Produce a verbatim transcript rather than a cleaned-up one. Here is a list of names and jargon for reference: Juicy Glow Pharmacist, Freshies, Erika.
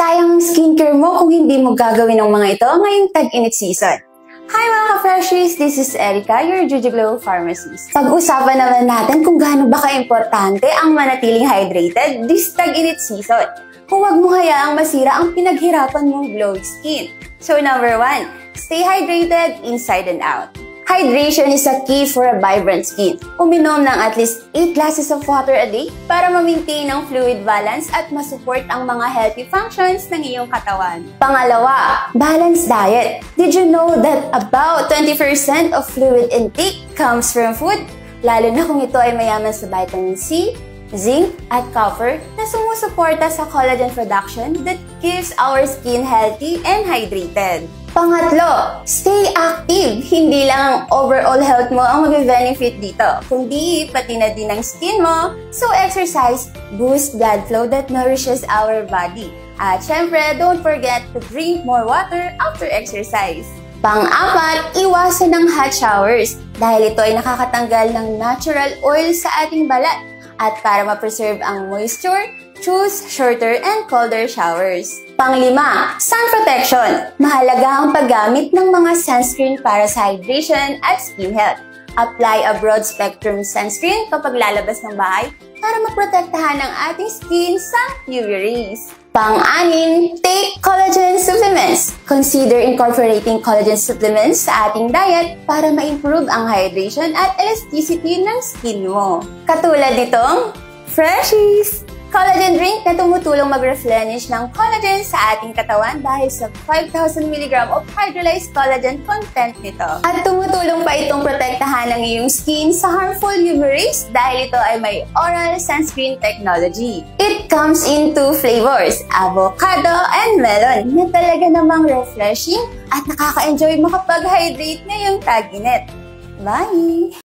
Sayang skincare mo kung hindi mo gagawin ng mga ito ngayong tag-init season. Hi mga ka-Freshies! This is Erika, your Juicy Glow Pharmacist. Pag-usapan naman natin kung gaano ba ka-importante ang manatiling hydrated this tag-init season. Kung huwag mo hayaang masira ang pinaghirapan mong glow skin. So number one, stay hydrated inside and out. Hydration is a key for a vibrant skin. Uminom ng at least eight glasses of water a day para ma-maintain ang fluid balance at masupport ang mga healthy functions ng iyong katawan. Pangalawa, balanced diet. Did you know that about twenty percent of fluid intake comes from food? Lalo na kung ito ay mayaman sa vitamin C, zinc, at copper na sumusuporta sa collagen production that keeps our skin healthy and hydrated. Pangatlo, stay active. Hindi lang ang overall health mo ang mag-benefit dito, kundi pati na din ang skin mo. So exercise boosts blood flow that nourishes our body. At syempre, don't forget to drink more water after exercise. Pang-apat, iwasan ng hot showers dahil ito ay nakakatanggal ng natural oil sa ating balat. At para ma-preserve ang moisture, choose shorter and colder showers. Panglima, sun protection. Mahalaga ang paggamit ng mga sunscreen para sa hydration at skin health. Apply a broad-spectrum sunscreen kapag lalabas ng bahay para maprotektahan ang ating skin sa U V rays. Pang-anim, take collagen supplements. Consider incorporating collagen supplements sa ating diet para ma-improve ang hydration at elasticity ng skin mo. Katulad nitong Freshies! Collagen drink na tumutulong mag-replenish ng collagen sa ating katawan dahil sa five thousand milligrams of hydrolyzed collagen content nito. At tumutulong pa itong protektahan ng iyong skin sa harmful U V rays dahil ito ay may oral sunscreen technology. It comes in two flavors, avocado and melon, na talaga namang refreshing at nakaka-enjoy makapag-hydrate ngayong tag-init. Bye!